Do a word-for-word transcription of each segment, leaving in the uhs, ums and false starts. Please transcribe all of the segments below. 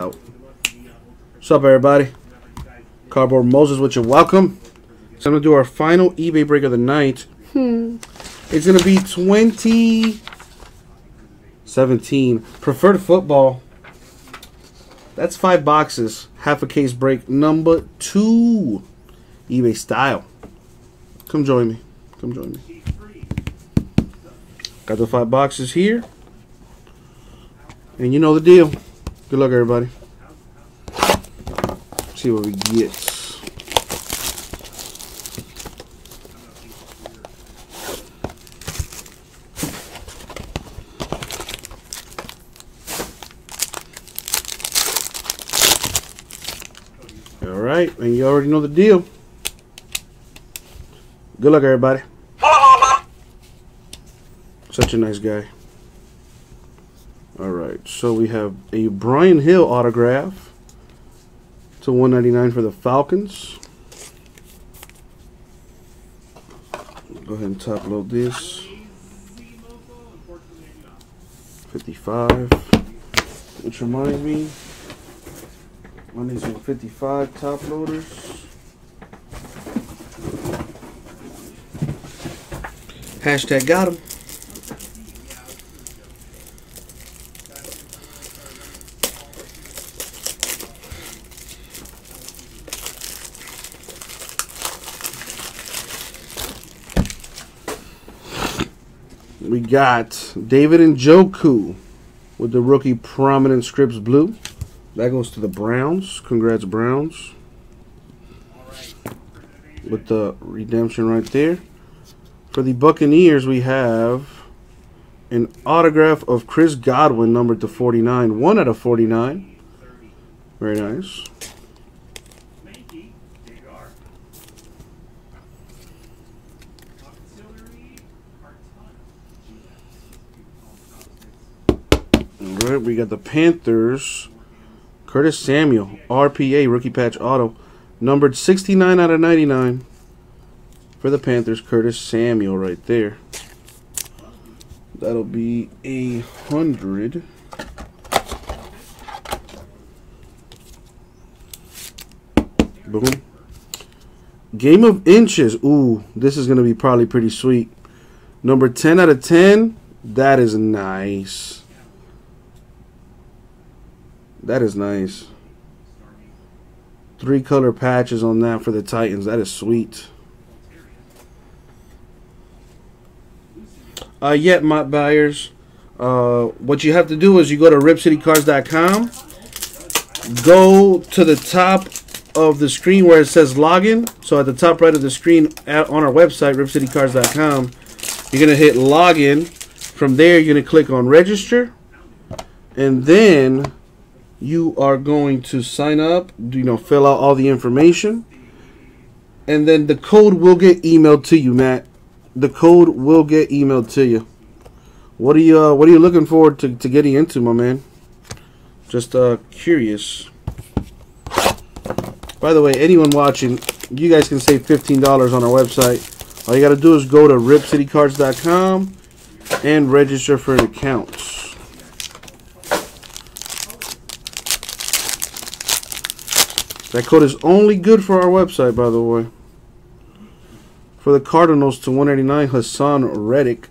Out. What's up, everybody? Cardboard Moses with you. Welcome. So I'm going to do our final eBay break of the night. Hmm. It's going to be twenty seventeen. Preferred football. That's five boxes. Half a case break. Number two. eBay style. Come join me. Come join me. Got the five boxes here. And you know the deal. Good luck, everybody. Let's see what we get. All right, and you already know the deal. Good luck, everybody. Such a nice guy. All right, so we have a Brian Hill autograph to one ninety-nine for the Falcons. Go ahead and top load this. fifty-five, which reminds me, I need some fifty-five top loaders. Hashtag got him. We got David Njoku with the rookie prominent Scripps Blue. That goes to the Browns. Congrats, Browns. With the redemption right there. For the Buccaneers, we have an autograph of Chris Godwin, numbered to forty-nine. one out of forty-nine. Very nice. Alright, we got the Panthers. Curtis Samuel, R P A, rookie patch auto, numbered sixty-nine out of ninety-nine for the Panthers. Curtis Samuel right there. That'll be a hundred. Boom. Game of Inches. Ooh, this is going to be probably pretty sweet. Number ten out of ten. That is nice. That is nice. Three color patches on that for the Titans. That is sweet. Uh, yet, my buyers, uh, what you have to do is you go to rip city cards dot com. Go to the top of the screen where it says login. So at the top right of the screen at, on our website, rip city cards dot com, you're going to hit login. From there, you're going to click on register. And then you are going to sign up, you know, fill out all the information, and then the code will get emailed to you, Matt. The code will get emailed to you. What are you, uh, what are you looking forward to, to getting into, my man? Just uh, curious. By the way, anyone watching, you guys can save fifteen dollars on our website. All you got to do is go to rip city cards dot com and register for an account. That code is only good for our website, by the way. For the Cardinals to one eighty-nine, Hassan Reddick.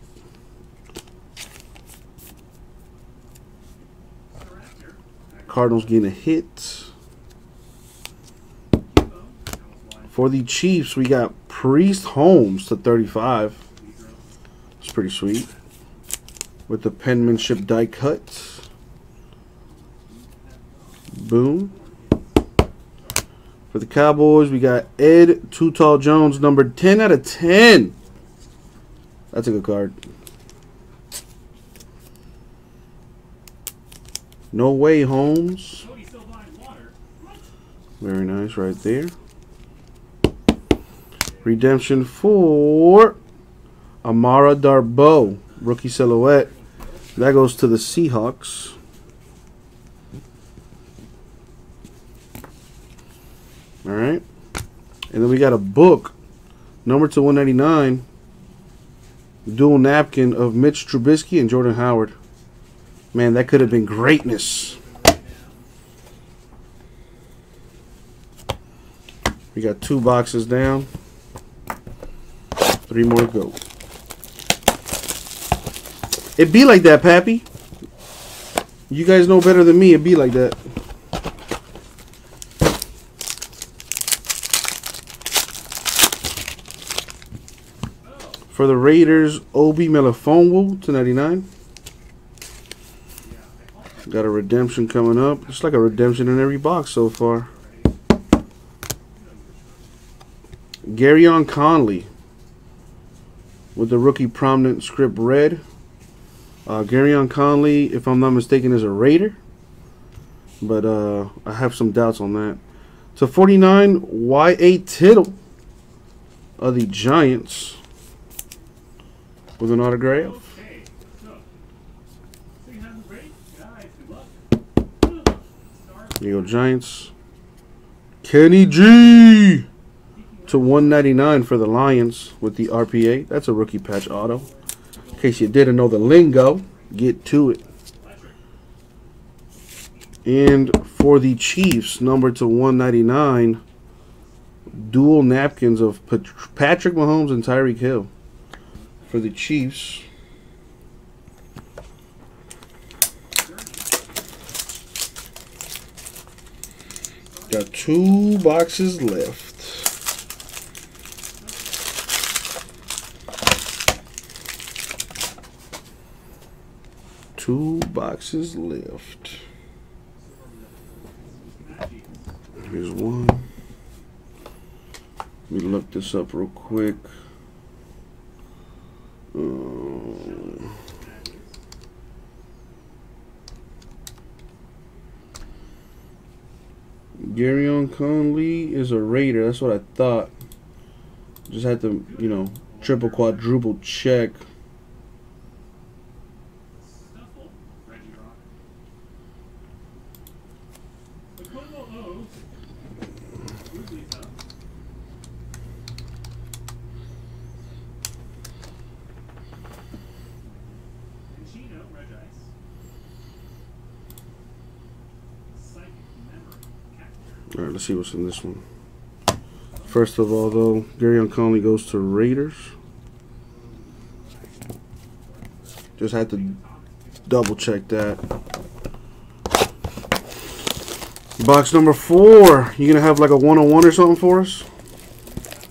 Cardinals getting a hit. For the Chiefs, we got Priest Holmes to thirty-five. It's pretty sweet. With the penmanship die cut. Boom. For the Cowboys, we got Ed Tutal Jones, number ten out of ten. That's a good card. No way, Holmes. Very nice right there. Redemption for Amara Darboh, rookie silhouette. That goes to the Seahawks. All right, and then we got a book, number to one ninety-nine, dual napkin of Mitch Trubisky and Jordan Howard. Man, that could have been greatness. We got two boxes down. Three more to go. It be like that, Pappy. You guys know better than me. It be like that. For the Raiders, Obi Melifonwu to ninety-nine. Got a redemption coming up. It's like a redemption in every box so far. Gareon Conley with the rookie prominent script red. Uh, Gareon Conley, if I'm not mistaken, is a Raider, but uh, I have some doubts on that. To forty-nine, Y A Tittle of the Giants with an autograph. There you go, Giants. Kenny G to one ninety-nine for the Lions with the R P A. That's a rookie patch auto. In case you didn't know the lingo, get to it. And for the Chiefs, number to one ninety-nine, dual napkins of Pat Patrick Mahomes and Tyreek Hill for the Chiefs. Got two boxes left. Two boxes left. Here's one. Let me look this up real quick. Um, Gareon Conley is a Raider. That's what I thought. Just had to, you know, triple, quadruple check. Alright, let's see what's in this one. First of all, though, Gareon Conley goes to Raiders. Just had to double check that. Box number four. You gonna have like a one-on-one or something for us?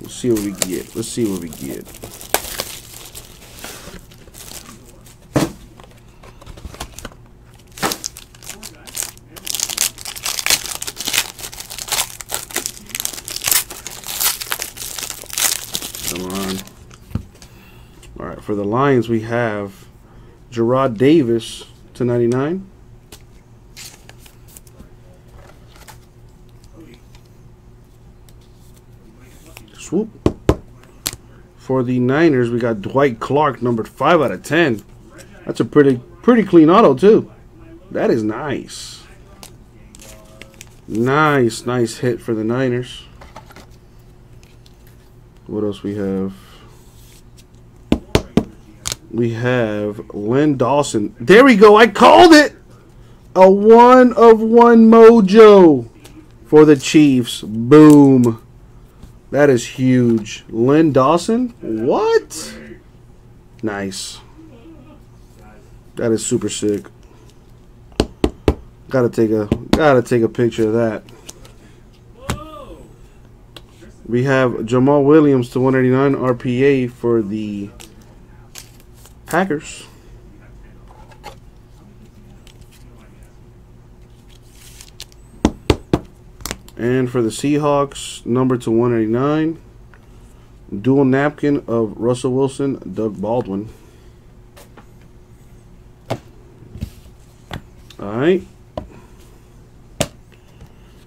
Let's see what we get. Let's see what we get. For the Lions, we have Gerard Davis to ninety-nine. Swoop. For the Niners, we got Dwight Clark, numbered five out of ten. That's a pretty pretty clean auto, too. That is nice. Nice, nice hit for the Niners. What else we have? We have Len Dawson. There we go. I called it. A one of one mojo for the Chiefs. Boom. That is huge. Len Dawson? What? Nice. That is super sick. Gotta take a gotta take a picture of that. We have Jamal Williams to one eighty-nine R P A for the Packers. And for the Seahawks, number to one eighty-nine, dual napkin of Russell Wilson, Doug Baldwin. Alright.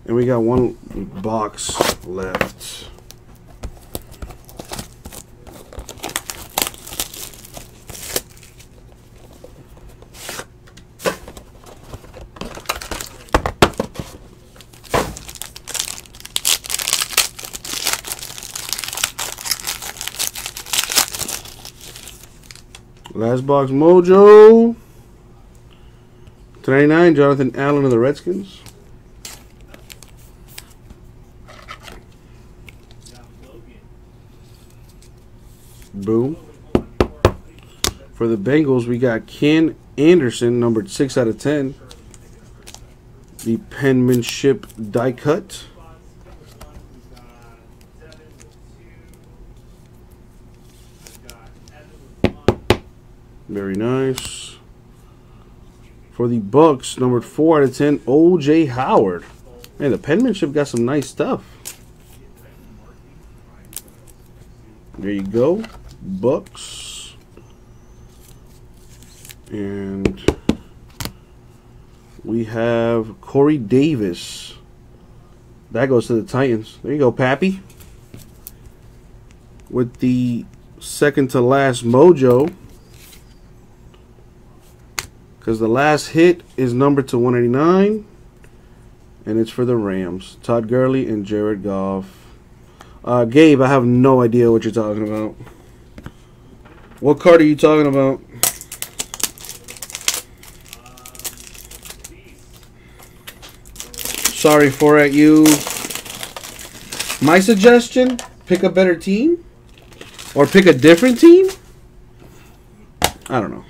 And we got one box left. Last box mojo. Twenty-nine, Jonathan Allen of the Redskins. Boom. For the Bengals, we got Ken Anderson, numbered six out of ten. The penmanship die cut. Very nice. For the Bucks, numbered four out of ten, O J Howard. Man, the penmanship got some nice stuff. There you go, Bucks. And we have Corey Davis. That goes to the Titans. There you go, Pappy. With the second to last mojo. Because the last hit is numbered to one eighty-nine. And it's for the Rams. Todd Gurley and Jared Goff. Uh, Gabe, I have no idea what you're talking about. What card are you talking about? Sorry for at you. My suggestion, pick a better team? Or pick a different team? I don't know.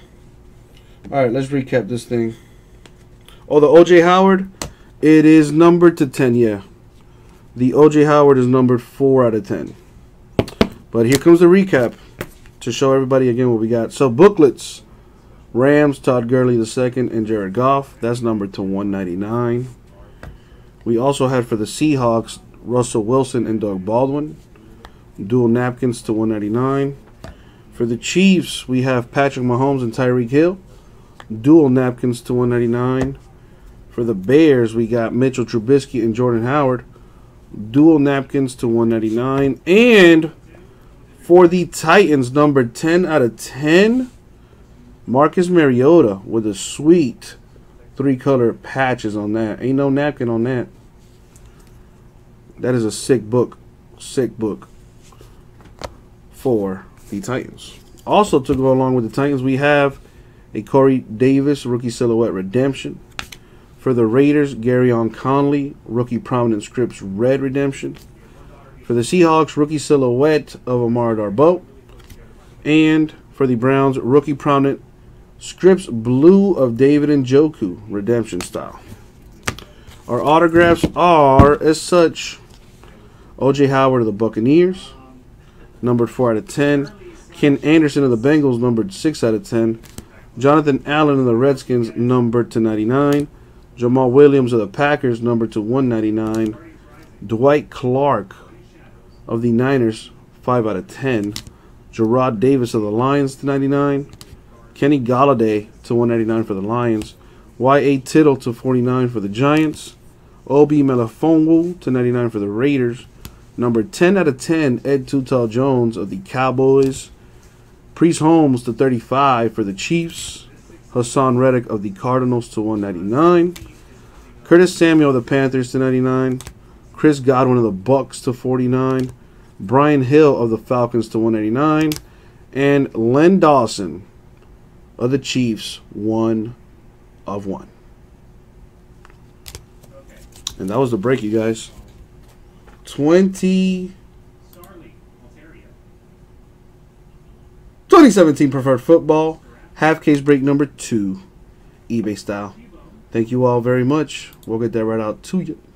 Alright, let's recap this thing. Oh, the O J Howard, it is numbered to ten, yeah. The O J Howard is numbered four out of ten. But here comes the recap to show everybody again what we got. So booklets, Rams, Todd Gurley the second, and Jared Goff. That's numbered to one ninety-nine. We also had for the Seahawks, Russell Wilson and Doug Baldwin. Dual napkins to one ninety-nine. For the Chiefs, we have Patrick Mahomes and Tyreek Hill. Dual napkins to one ninety-nine. For the Bears, we got Mitchell Trubisky and Jordan Howard. Dual napkins to one ninety-nine. And for the Titans, number ten out of ten, Marcus Mariota with a sweet three-color patches on that. Ain't no napkin on that. That is a sick book. Sick book for the Titans. Also, to go along with the Titans, we have a Corey Davis rookie silhouette redemption. For the Raiders, Gareon Conley, rookie prominent scripts red redemption. For the Seahawks, rookie silhouette of Amara Darboh. And for the Browns, rookie prominent scripts blue of David Njoku, redemption style. Our autographs are as such. O J Howard of the Buccaneers, numbered four out of ten. Ken Anderson of the Bengals, numbered six out of ten. Jonathan Allen of the Redskins, numbered to ninety-nine. Jamal Williams of the Packers, number to one ninety-nine. Dwight Clark of the Niners, five out of ten. Gerard Davis of the Lions to ninety-nine. Kenny Galladay to one ninety-nine for the Lions. Y A Tittle to forty-nine for the Giants. Obi Melifonwu to ninety-nine for the Raiders. Number ten out of ten, Ed Tutal Jones of the Cowboys. Priest Holmes to thirty-five for the Chiefs. Hassan Reddick of the Cardinals to one ninety-nine. Curtis Samuel of the Panthers to ninety-nine. Chris Godwin of the Bucks to forty-nine. Brian Hill of the Falcons to one eighty-nine. And Len Dawson of the Chiefs, one of one. And that was the break, you guys. twenty, twenty seventeen Preferred Football. Half case break number two, eBay style. Thank you all very much. We'll get that right out to you.